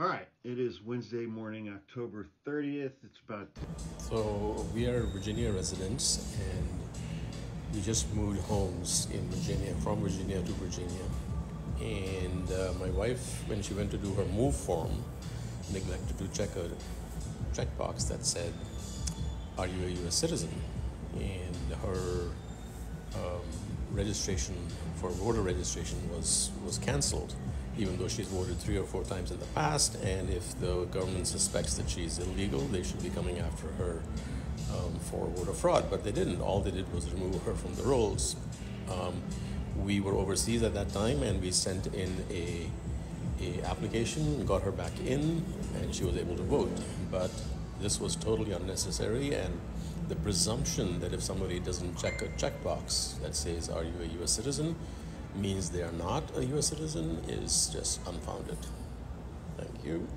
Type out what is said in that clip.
All right, it is Wednesday morning, October 30th. It's about... So we are Virginia residents and we just moved homes in Virginia, from Virginia to Virginia. And my wife, when she went to do her move form, neglected to check a checkbox that said, are you a US citizen? And her registration for voter registration was canceled, even though she's voted 3 or 4 times in the past, and if the government suspects that she's illegal, they should be coming after her for voter fraud, but they didn't. All they did was remove her from the rolls. We were overseas at that time, and we sent in an application, got her back in, and she was able to vote. But this was totally unnecessary, and the presumption that if somebody doesn't check a checkbox that says, are you a U.S. citizen, means they are not a U.S. citizen is just unfounded. Thank you.